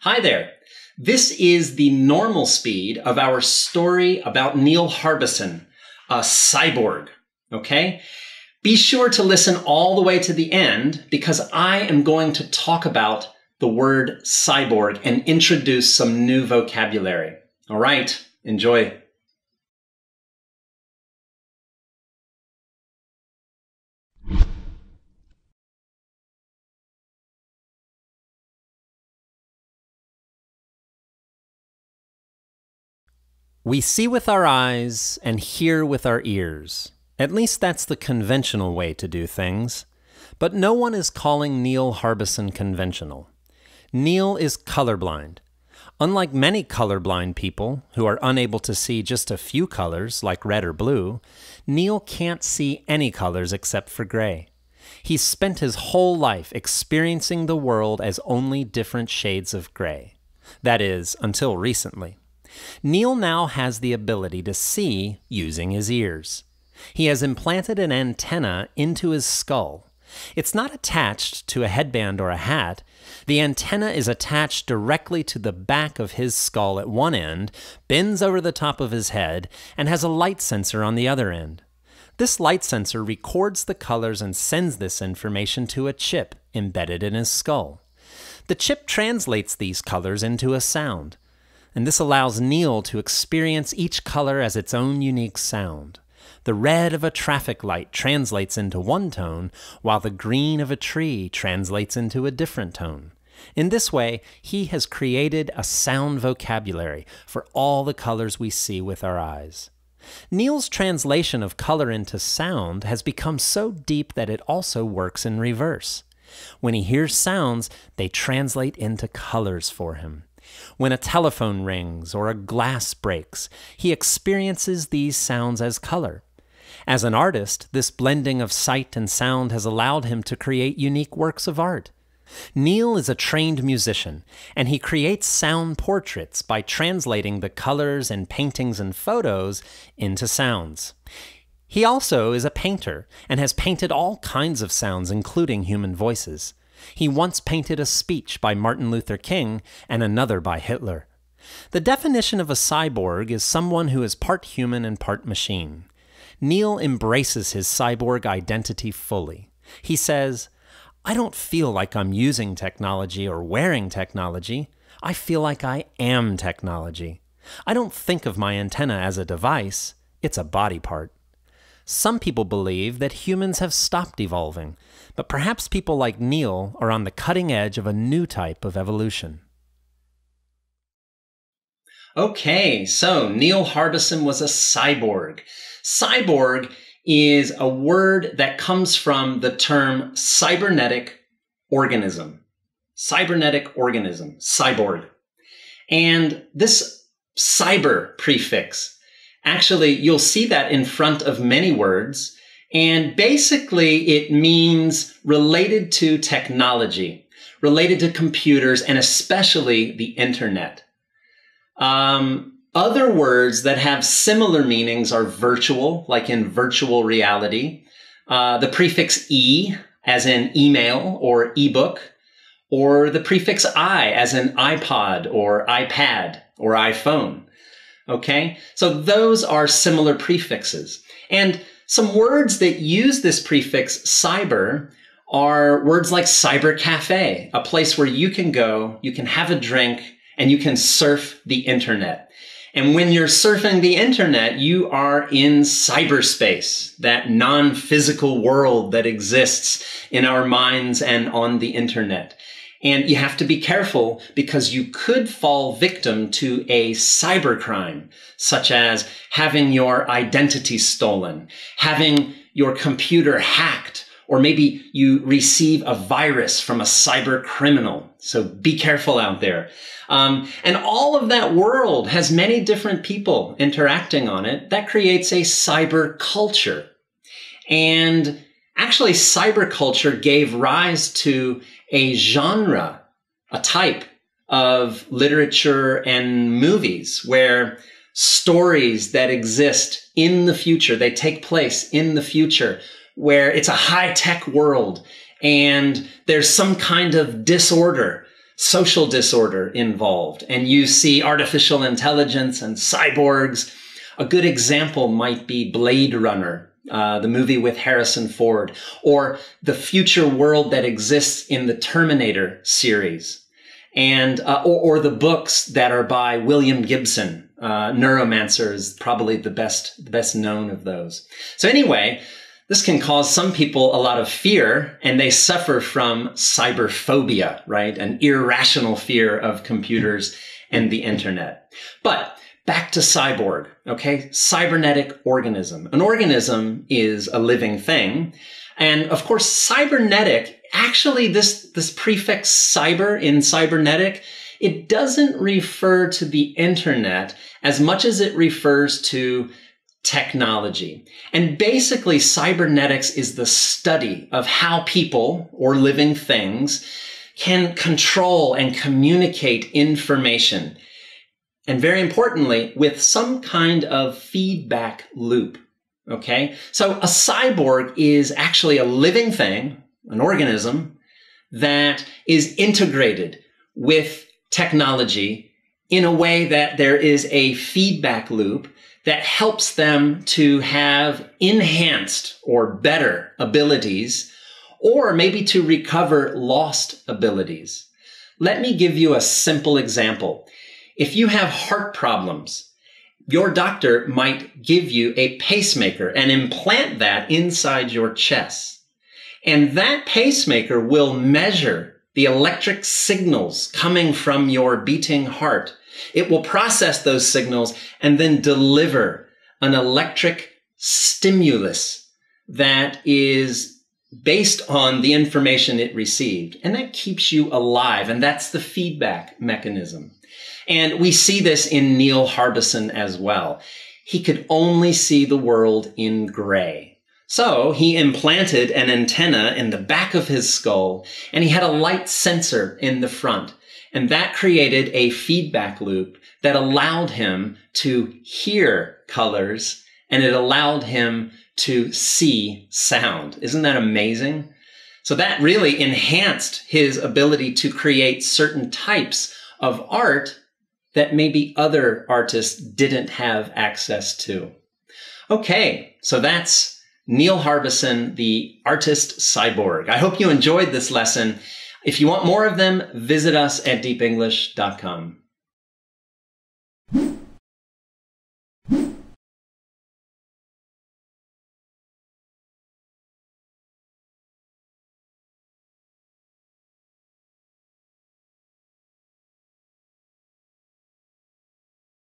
Hi there. This is the normal speed of our story about Neil Harbisson, a cyborg, okay? Be sure to listen all the way to the end because I am going to talk about the word cyborg and introduce some new vocabulary. All right, enjoy. We see with our eyes and hear with our ears. At least that's the conventional way to do things. But no one is calling Neil Harbisson conventional. Neil is colorblind. Unlike many colorblind people who are unable to see just a few colors, like red or blue, Neil can't see any colors except for gray. He's spent his whole life experiencing the world as only different shades of gray. That is, until recently. Neil now has the ability to see using his ears. He has implanted an antenna into his skull. It's not attached to a headband or a hat. The antenna is attached directly to the back of his skull at one end, bends over the top of his head, and has a light sensor on the other end. This light sensor records the colors and sends this information to a chip embedded in his skull. The chip translates these colors into a sound. And this allows Neil to experience each color as its own unique sound. The red of a traffic light translates into one tone, while the green of a tree translates into a different tone. In this way, he has created a sound vocabulary for all the colors we see with our eyes. Neil's translation of color into sound has become so deep that it also works in reverse. When he hears sounds, they translate into colors for him. When a telephone rings or a glass breaks, he experiences these sounds as color. As an artist, this blending of sight and sound has allowed him to create unique works of art. Neil is a trained musician, and he creates sound portraits by translating the colors in paintings and photos into sounds. He also is a painter and has painted all kinds of sounds, including human voices. He once painted a speech by Martin Luther King and another by Hitler. The definition of a cyborg is someone who is part human and part machine. Neil embraces his cyborg identity fully. He says, "I don't feel like I'm using technology or wearing technology. I feel like I am technology. I don't think of my antenna as a device. It's a body part." Some people believe that humans have stopped evolving, but perhaps people like Neil are on the cutting edge of a new type of evolution. Okay, so Neil Harbisson was a cyborg. Cyborg is a word that comes from the term cybernetic organism. Cybernetic organism, cyborg. And this cyber prefix, actually, you'll see that in front of many words, and basically it means related to technology, related to computers, and especially the internet. Other words that have similar meanings are virtual, like in virtual reality, the prefix e, as in email or ebook, or the prefix i, as in iPod or iPad or iPhone. Okay, so those are similar prefixes. And some words that use this prefix cyber are words like cyber cafe, a place where you can go, you can have a drink, and you can surf the internet. And when you're surfing the internet, you are in cyberspace, that non-physical world that exists in our minds and on the internet. And you have to be careful because you could fall victim to a cybercrime, such as having your identity stolen, having your computer hacked, or maybe you receive a virus from a cyber criminal. So be careful out there. And all of that world has many different people interacting on it. That creates a cyber culture. And actually, cyber culture gave rise to a genre, a type of literature and movies where stories that exist in the future, they take place in the future, where it's a high-tech world and there's some kind of disorder, social disorder involved, and you see artificial intelligence and cyborgs. A good example might be Blade Runner, the movie with Harrison Ford, or the future world that exists in the Terminator series, and or the books that are by William Gibson. Neuromancer is probably the best known of those. So anyway, this can cause some people a lot of fear, and they suffer from cyberphobia, right? An irrational fear of computers and the internet. But back to cyborg, okay? Cybernetic organism. An organism is a living thing. And of course, cybernetic, actually this prefix cyber in cybernetic, it doesn't refer to the internet as much as it refers to technology. And basically, cybernetics is the study of how people or living things can control and communicate information. And very importantly, with some kind of feedback loop, okay? So a cyborg is actually a living thing, an organism, that is integrated with technology in a way that there is a feedback loop that helps them to have enhanced or better abilities, or maybe to recover lost abilities. Let me give you a simple example. If you have heart problems, your doctor might give you a pacemaker and implant that inside your chest. And that pacemaker will measure the electric signals coming from your beating heart. It will process those signals and then deliver an electric stimulus that is based on the information it received. And that keeps you alive. And that's the feedback mechanism. And we see this in Neil Harbisson as well. He could only see the world in gray. So he implanted an antenna in the back of his skull, and he had a light sensor in the front. And that created a feedback loop that allowed him to hear colors, and it allowed him to see sound. Isn't that amazing? So that really enhanced his ability to create certain types of art that maybe other artists didn't have access to. Okay, so that's Neil Harbisson, the artist cyborg. I hope you enjoyed this lesson. If you want more of them, visit us at deepenglish.com.